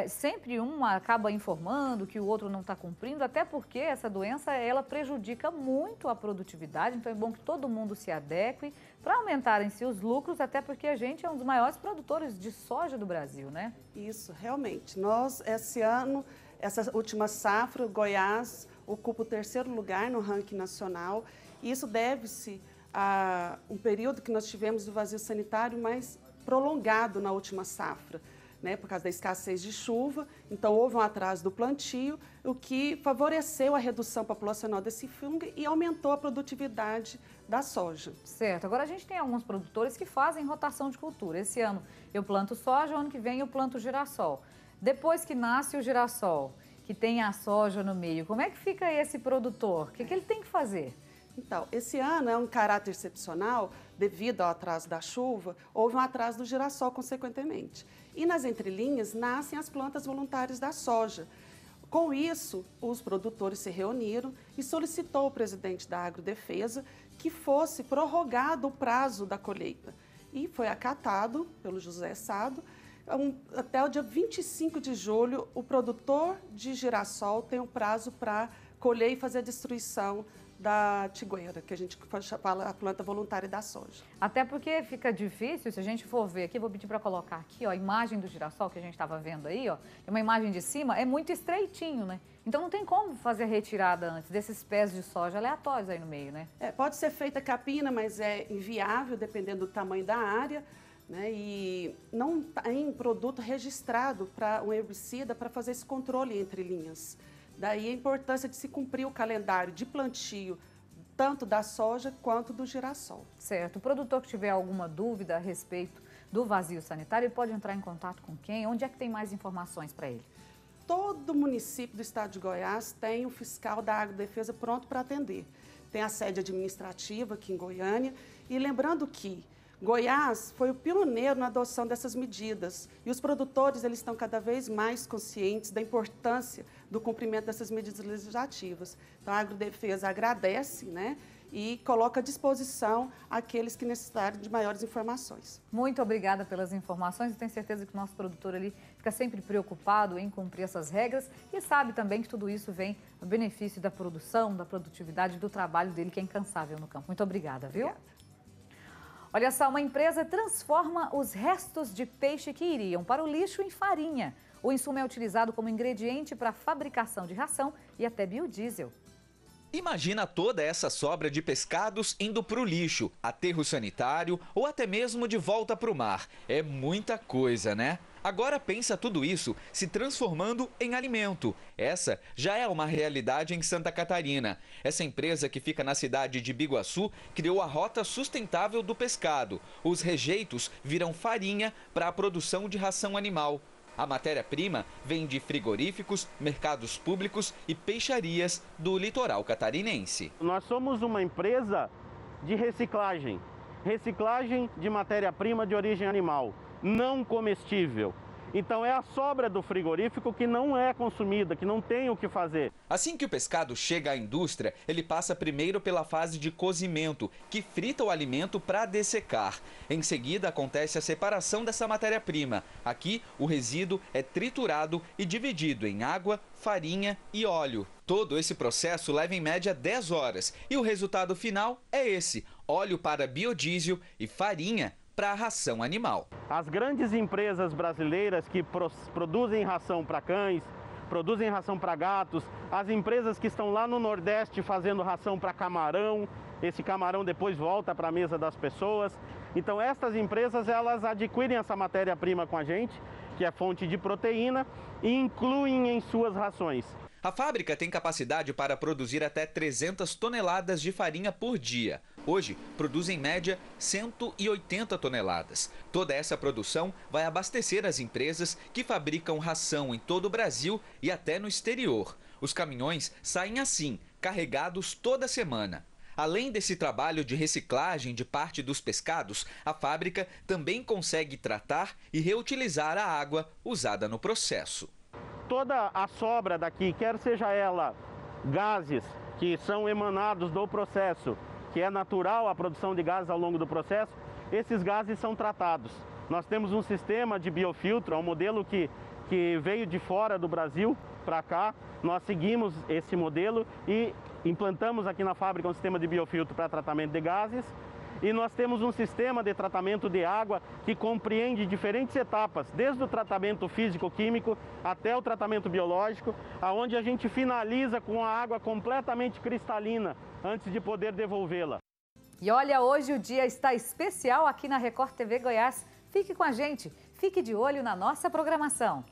sempre um acaba informando que o outro não está cumprindo, até porque essa doença ela prejudica muito a produtividade, então é bom que todo mundo se adeque para aumentarem-se os lucros, até porque a gente é um dos maiores produtores de soja do Brasil, né? Isso, realmente. Nós, esse ano, essa última safra, Goiás ocupa o 3º lugar no ranking nacional, e isso deve-se um período que nós tivemos do vazio sanitário mais prolongado na última safra, né, por causa da escassez de chuva. Então, houve um atraso do plantio, o que favoreceu a redução populacional desse fungo e aumentou a produtividade da soja. Certo. Agora, a gente tem alguns produtores que fazem rotação de cultura. Esse ano eu planto soja, ano que vem eu planto girassol. Depois que nasce o girassol, que tem a soja no meio, como é que fica esse produtor? O que ele tem que fazer? Então, esse ano é um caráter excepcional, devido ao atraso da chuva, houve um atraso do girassol, consequentemente. E nas entrelinhas nascem as plantas voluntárias da soja. Com isso, os produtores se reuniram e solicitou ao presidente da Agrodefesa que fosse prorrogado o prazo da colheita. E foi acatado pelo José Sado. Até o dia 25 de julho, o produtor de girassol tem um prazo para colher e fazer a destruição da tigueira, que a gente fala a planta voluntária da soja. Até porque fica difícil, se a gente for ver aqui, vou pedir para colocar aqui, ó, a imagem do girassol que a gente estava vendo aí, ó, uma imagem de cima, é muito estreitinho, né? Então não tem como fazer a retirada antes desses pés de soja aleatórios aí no meio, né? É, pode ser feita capina, mas é inviável dependendo do tamanho da área, né? E não tem produto registrado para um herbicida para fazer esse controle entre linhas. Daí a importância de se cumprir o calendário de plantio, tanto da soja quanto do girassol. Certo. O produtor que tiver alguma dúvida a respeito do vazio sanitário, ele pode entrar em contato com quem? Onde é que tem mais informações para ele? Todo município do estado de Goiás tem um fiscal da Agrodefesa pronto para atender. Tem a sede administrativa aqui em Goiânia. E lembrando que Goiás foi o pioneiro na adoção dessas medidas e os produtores eles estão cada vez mais conscientes da importância do cumprimento dessas medidas legislativas. Então, a Agrodefesa agradece, né, e coloca à disposição aqueles que necessitarem de maiores informações. Muito obrigada pelas informações. Eu tenho certeza que o nosso produtor ali fica sempre preocupado em cumprir essas regras e sabe também que tudo isso vem a benefício da produção, da produtividade, do trabalho dele, que é incansável no campo. Muito obrigada, viu? Obrigada. Olha só, uma empresa transforma os restos de peixe que iriam para o lixo em farinha. O insumo é utilizado como ingrediente para a fabricação de ração e até biodiesel. Imagina toda essa sobra de pescados indo para o lixo, aterro sanitário ou até mesmo de volta para o mar. É muita coisa, né? Agora pensa tudo isso se transformando em alimento. Essa já é uma realidade em Santa Catarina. Essa empresa que fica na cidade de Biguaçu criou a rota sustentável do pescado. Os rejeitos viram farinha para a produção de ração animal. A matéria-prima vem de frigoríficos, mercados públicos e peixarias do litoral catarinense. Nós somos uma empresa de reciclagem. Reciclagem de matéria-prima de origem animal. Não comestível. Então é a sobra do frigorífico que não é consumida, que não tem o que fazer. Assim que o pescado chega à indústria, ele passa primeiro pela fase de cozimento, que frita o alimento para dessecar. Em seguida, acontece a separação dessa matéria-prima. Aqui, o resíduo é triturado e dividido em água, farinha e óleo. Todo esse processo leva em média 10 horas e o resultado final é esse: óleo para biodiesel e farinha para a ração animal. As grandes empresas brasileiras que produzem ração para cães, produzem ração para gatos, as empresas que estão lá no Nordeste fazendo ração para camarão, esse camarão depois volta para a mesa das pessoas. Então, estas empresas, elas adquirem essa matéria-prima com a gente, que é fonte de proteína, e incluem em suas rações. A fábrica tem capacidade para produzir até 300 toneladas de farinha por dia. Hoje, produz em média 180 toneladas. Toda essa produção vai abastecer as empresas que fabricam ração em todo o Brasil e até no exterior. Os caminhões saem assim, carregados toda semana. Além desse trabalho de reciclagem de parte dos pescados, a fábrica também consegue tratar e reutilizar a água usada no processo. Toda a sobra daqui, quer seja ela gases que são emanados do processo, que é natural a produção de gases ao longo do processo, esses gases são tratados. Nós temos um sistema de biofiltro, é um modelo que veio de fora do Brasil para cá. Nós seguimos esse modelo e implantamos aqui na fábrica um sistema de biofiltro para tratamento de gases. E nós temos um sistema de tratamento de água que compreende diferentes etapas, desde o tratamento físico-químico até o tratamento biológico, onde a gente finaliza com a água completamente cristalina antes de poder devolvê-la. E olha, hoje o dia está especial aqui na Record TV Goiás. Fique com a gente, fique de olho na nossa programação.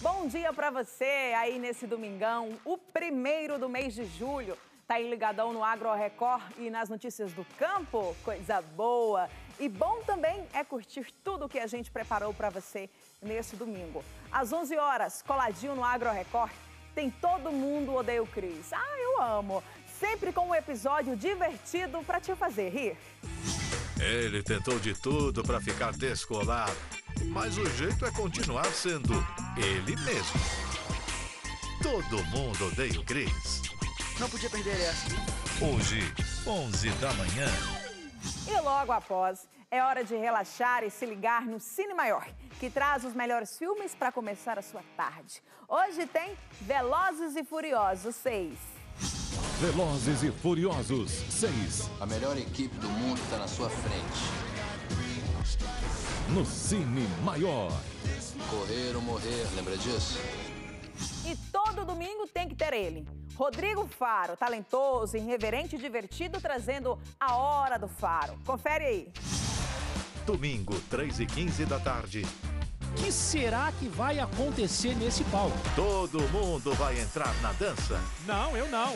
Bom dia para você aí nesse domingão, o primeiro do mês de julho. Tá aí ligadão no Agro Record e nas notícias do campo? Coisa boa! E bom também é curtir tudo o que a gente preparou para você nesse domingo. Às 11 horas, coladinho no Agro Record, tem Todo Mundo Odeia o Cris. Ah, eu amo! Sempre com um episódio divertido para te fazer rir. Ele tentou de tudo para ficar descolado, mas o jeito é continuar sendo ele mesmo. Todo Mundo Odeia o Cris. Não podia perder essa. Hoje, 11 da manhã. E logo após, é hora de relaxar e se ligar no Cine Maior, que traz os melhores filmes para começar a sua tarde. Hoje tem Velozes e Furiosos 6. Velozes e Furiosos 6. A melhor equipe do mundo está na sua frente. No Cine Maior. Correr ou morrer, lembra disso? E todo domingo tem que ter ele. Rodrigo Faro, talentoso, irreverente e divertido, trazendo a Hora do Faro. Confere aí. Domingo, 3h15 da tarde. O que será que vai acontecer nesse palco? Todo mundo vai entrar na dança? Não, eu não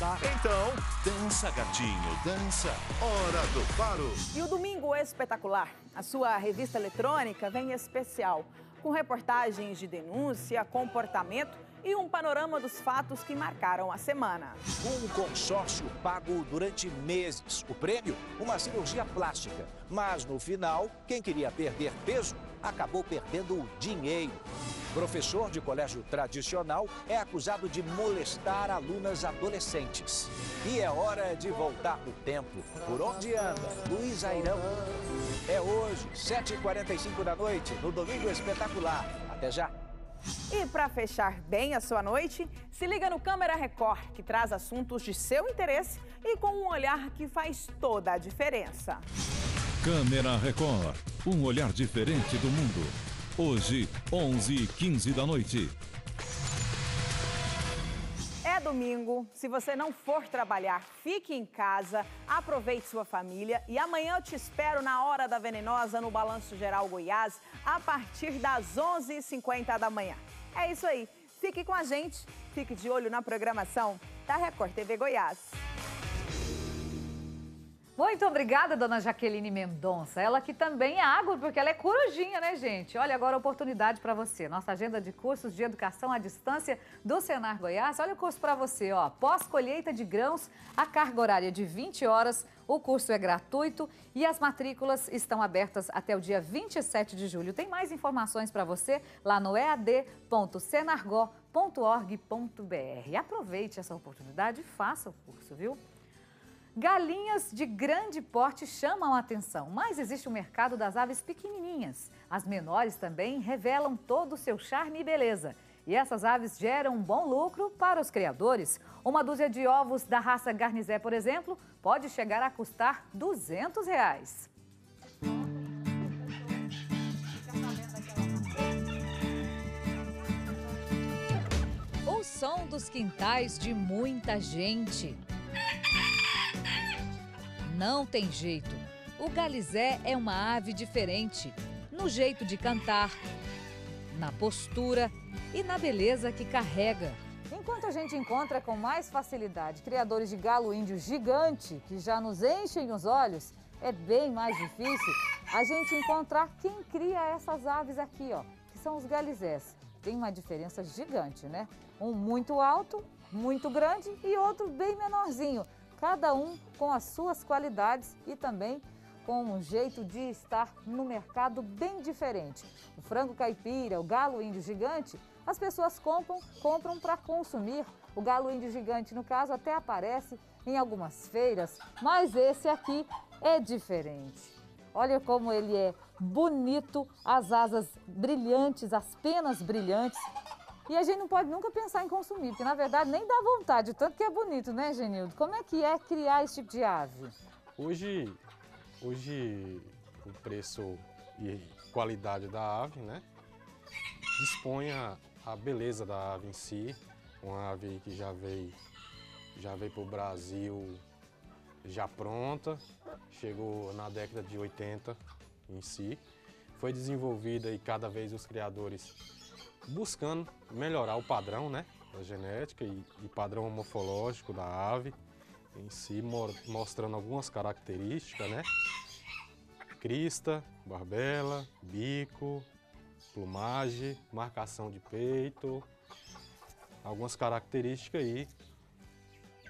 dá. Então, dança, gatinho, dança, Hora do Faro. E o Domingo Espetacular, a sua revista eletrônica, vem especial, com reportagens de denúncia, comportamento e um panorama dos fatos que marcaram a semana. Um consórcio pago durante meses. O prêmio? Uma cirurgia plástica. Mas no final, quem queria perder peso acabou perdendo o dinheiro. Professor de colégio tradicional é acusado de molestar alunas adolescentes. E é hora de voltar no tempo. Por onde anda Luiz Airão? É hoje, 7h45 da noite, no Domingo Espetacular. Até já! E para fechar bem a sua noite, se liga no Câmera Record, que traz assuntos de seu interesse e com um olhar que faz toda a diferença. Câmera Record, um olhar diferente do mundo. Hoje, 11h15 da noite. É domingo, se você não for trabalhar, fique em casa, aproveite sua família e amanhã eu te espero na Hora da Venenosa no Balanço Geral Goiás a partir das 11h50 da manhã. É isso aí, fique com a gente, fique de olho na programação da Record TV Goiás. Muito obrigada, dona Jaqueline Mendonça. Ela que também é agro, porque ela é corujinha, né, gente? Olha, agora a oportunidade para você. Nossa agenda de cursos de educação à distância do Senar Goiás. Olha o curso para você, ó. Pós-colheita de grãos, a carga horária de 20 horas. O curso é gratuito e as matrículas estão abertas até o dia 27 de julho. Tem mais informações para você lá no ead.senargo.org.br. Aproveite essa oportunidade e faça o curso, viu? Galinhas de grande porte chamam a atenção, mas existe o mercado das aves pequenininhas. As menores também revelam todo o seu charme e beleza. E essas aves geram um bom lucro para os criadores. Uma dúzia de ovos da raça garnisé, por exemplo, pode chegar a custar R$200. O som dos quintais de muita gente. Não tem jeito. O galizé é uma ave diferente, no jeito de cantar, na postura e na beleza que carrega. Enquanto a gente encontra com mais facilidade criadores de galo índio gigante, que já nos enchem os olhos, é bem mais difícil a gente encontrar quem cria essas aves aqui, ó, que são os galizés. Tem uma diferença gigante, né? Um muito alto, muito grande e outro bem menorzinho. Cada um com as suas qualidades e também com um jeito de estar no mercado bem diferente. O frango caipira, o galo índio gigante, as pessoas compram para consumir. O galo índio gigante, no caso, até aparece em algumas feiras, mas esse aqui é diferente. Olha como ele é bonito, as asas brilhantes, as penas brilhantes. E a gente não pode nunca pensar em consumir, porque na verdade nem dá vontade, tanto que é bonito, né, Genildo? Como é que é criar esse tipo de ave? Hoje o preço e qualidade da ave, né, dispõe a a beleza da ave em si, uma ave que já veio para o Brasil já pronta, chegou na década de 80 em si, foi desenvolvida e cada vez os criadores buscando melhorar o padrão, né, da genética e padrão morfológico da ave em si, mostrando algumas características, né, crista, barbela, bico, plumagem, marcação de peito, algumas características aí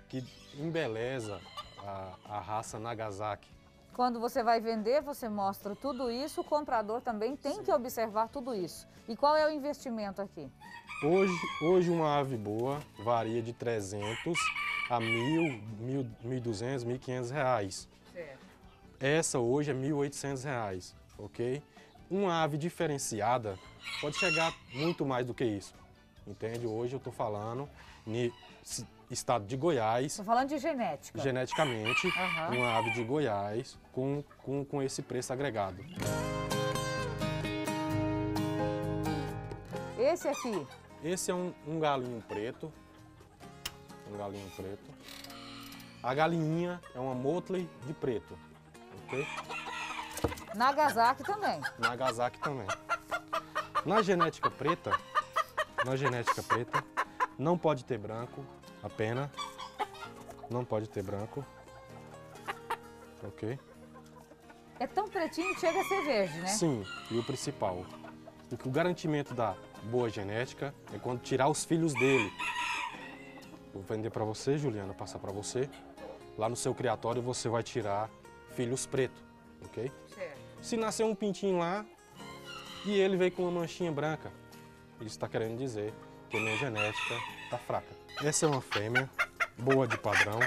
que embeleza a raça Nagasaki. Quando você vai vender, você mostra tudo isso, o comprador também tem Sim. que observar tudo isso. E qual é o investimento aqui? Hoje uma ave boa varia de 300 a 1.000, 1.200, 1.500 reais. Certo. Essa hoje é 1.800 reais, ok? Uma ave diferenciada pode chegar muito mais do que isso, entende? Hoje eu estou falando no estado de Goiás. Estou falando de genética. Geneticamente, uhum. uma ave de Goiás com esse preço agregado. Esse aqui? Esse é um galinho preto. Um galinho preto. A galinhinha é uma motley de preto, ok? Nagasaki também. Nagasaki também. Na genética preta, não pode ter branco, apenas. Não pode ter branco. Ok? É tão pretinho que chega a ser verde, né? Sim, e o principal. O garantimento da boa genética é quando tirar os filhos dele. Vou vender pra você, Juliana, passar pra você. Lá no seu criatório você vai tirar filhos pretos, ok? Certo. Se nascer um pintinho lá e ele veio com uma manchinha branca, isso está querendo dizer que a minha genética está fraca. Essa é uma fêmea, boa de padrão,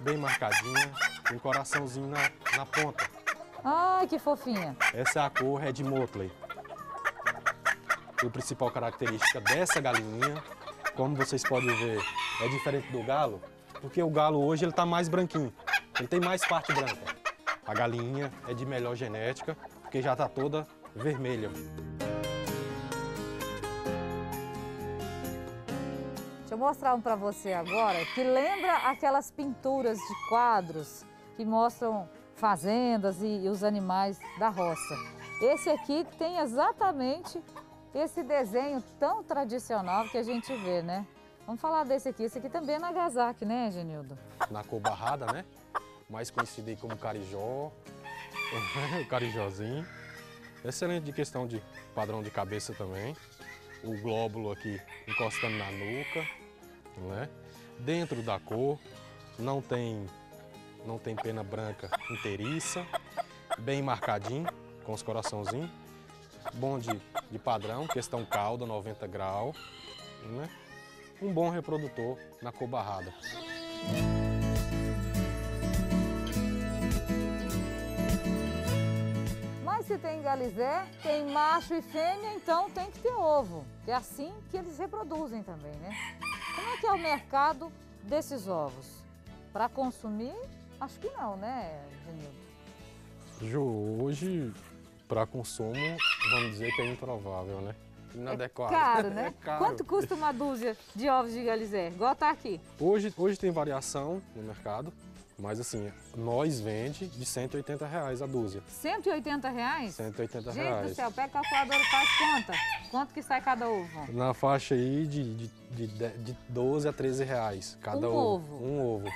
bem marcadinha, com um coraçãozinho na ponta. Ai, que fofinha! Essa é a cor Red Motley. E a principal característica dessa galinha, como vocês podem ver, é diferente do galo, porque o galo hoje ele está mais branquinho, ele tem mais parte branca. A galinha é de melhor genética, porque já está toda vermelha. Deixa eu mostrar um para você agora, que lembra aquelas pinturas de quadros que mostram fazendas e os animais da roça. Esse aqui tem exatamente esse desenho tão tradicional que a gente vê, né? Vamos falar desse aqui. Esse aqui também é Nagasaki, né, Genildo? Na cor barrada, né? Mais conhecido aí como carijó, o carijózinho. Excelente de questão de padrão de cabeça também. O glóbulo aqui encostando na nuca, né? Dentro da cor, não tem pena branca inteiriça, bem marcadinho, com os coraçãozinhos. Bom de padrão, questão cauda, 90 graus, né? Um bom reprodutor na cor barrada. Se tem galizé, tem macho e fêmea, então tem que ter ovo. É assim que eles reproduzem também, né? Como é que é o mercado desses ovos? Para consumir, acho que não, né, Genildo? Ju, hoje, para consumo, vamos dizer que é improvável, né? Inadequado. É caro, né? É caro. Quanto custa uma dúzia de ovos de galizé? Igual tá aqui. Hoje tem variação no mercado. Mas assim, nós vende de 180 reais a dúzia. 180 reais? 180 reais. Gente do céu, pega a calculadora e faz conta. Quanto que sai cada ovo? Na faixa aí de 12 a 13 reais cada ovo. Um ovo.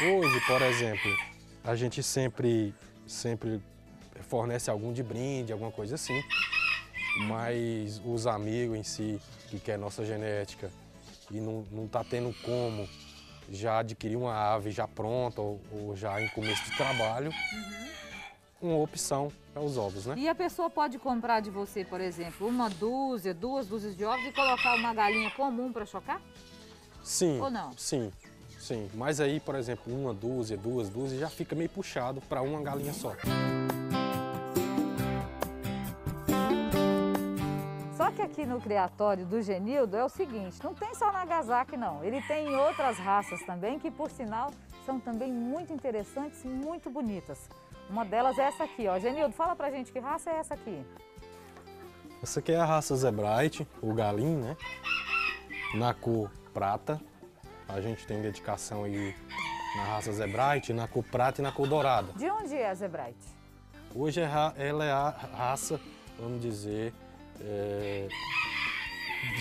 Hoje, por exemplo, a gente sempre fornece algum de brinde, alguma coisa assim. Mas os amigos em si, que quer nossa genética e não tá tendo como já adquirir uma ave já pronta ou já em começo de trabalho, uhum. uma opção é os ovos, né? E a pessoa pode comprar de você, por exemplo, uma dúzia, duas dúzias de ovos e colocar uma galinha comum para chocar? Sim. Ou não? Sim, sim. Mas aí, por exemplo, uma dúzia, duas dúzias, já fica meio puxado para uma galinha só. Só que aqui no criatório do Genildo é o seguinte, não tem só Nagasaki não, ele tem outras raças também que, por sinal, são também muito interessantes e muito bonitas. Uma delas é essa aqui, ó. Genildo, fala pra gente que raça é essa aqui. Essa aqui é a raça Zebrite, o galinho, né? Na cor prata. A gente tem dedicação aí na raça Zebrite, na cor prata e na cor dourada. De onde é a Zebrite? Hoje ela é a raça, vamos dizer,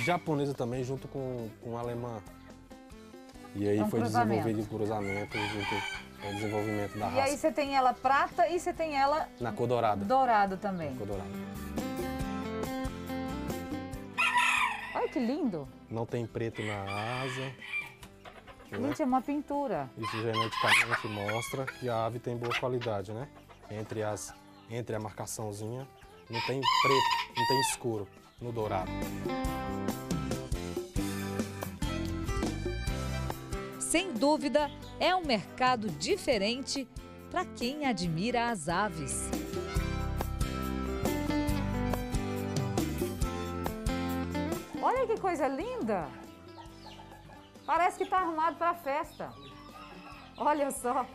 japonesa também, junto com a alemã. E aí foi desenvolvido o cruzamento, o desenvolvimento da raça. E aí você tem ela prata e você tem ela... na cor dourada. Dourado também. Na cor dourada. Olha que lindo. Não tem preto na asa. Gente, é uma pintura. Isso geneticamente mostra que a ave tem boa qualidade, né? Entre a marcaçãozinha, não tem preto, não tem escuro, no dourado. Sem dúvida, é um mercado diferente para quem admira as aves. Olha que coisa linda! Parece que está arrumado para a festa. Olha só.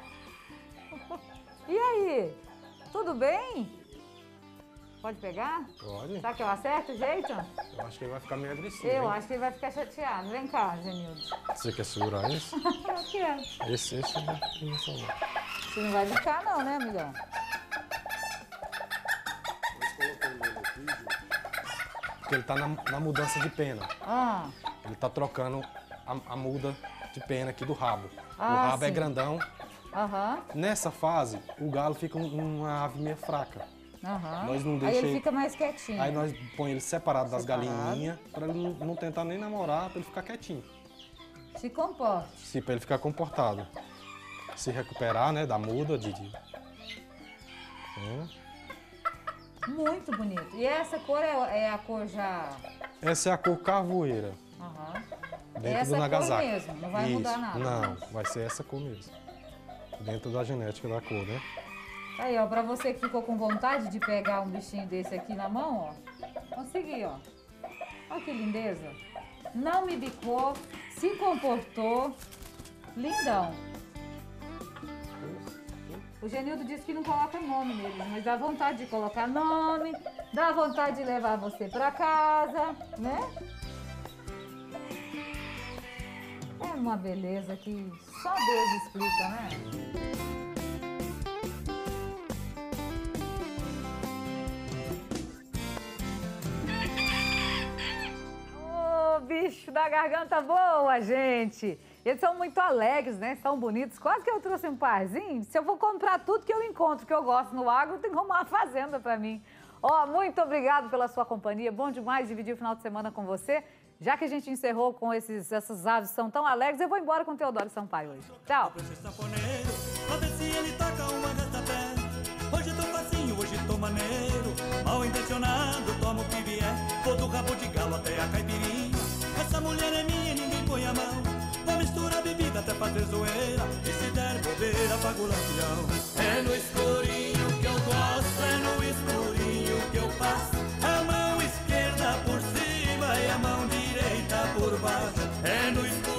E aí? Tudo bem? Pode pegar? Pode. Será que eu acerto o jeito? Eu acho que ele vai ficar meio agressivo. Acho que ele vai ficar chateado. Vem cá, Genildo. Você quer segurar isso? Eu quero. Esse não tem salvar. Você não vai brincar não, né, amigão? Nós colocamos ele aqui, Ju. Porque ele tá na mudança de pena. Ah. Ele tá trocando a muda de pena aqui do rabo. O rabo sim. É grandão. Aham. Nessa fase, o galo fica uma ave meio fraca. Uhum. Nós não deixa aí ele fica mais quietinho. Aí nós põe ele separado das galinhinhas, para ele não tentar nem namorar, para ele ficar quietinho. Se comporta. Sim, para ele ficar comportado. Se recuperar, né, da muda, Didi. Muito bonito. E essa cor é a cor já... Essa é a cor carvoeira. Uhum. Dentro essa do Nagasaki. Cor mesmo, não vai isso. Mudar nada. Não, vai ser essa cor mesmo. Dentro da genética da cor, né? Aí, ó, pra você que ficou com vontade de pegar um bichinho desse aqui na mão, ó, consegui, ó. Olha que lindeza. Não me bicou, se comportou. Lindão. O Genildo disse que não coloca nome nele, mas dá vontade de colocar nome, dá vontade de levar você pra casa, né? É uma beleza que só Deus explica, né? Bicho da garganta boa, gente. Eles são muito alegres, né? São bonitos. Quase que eu trouxe um parzinho. Se eu vou comprar tudo que eu encontro, que eu gosto no agro, tem que arrumar uma fazenda pra mim. Ó, muito obrigado pela sua companhia. Bom demais dividir o final de semana com você. Já que a gente encerrou com essas aves que são tão alegres, eu vou embora com o Teodoro Sampaio hoje. Tchau. Essa mulher é minha e ninguém põe a mão. Não mistura bebida até fazer zoeira. E se der bobeira, paga o lampião. É no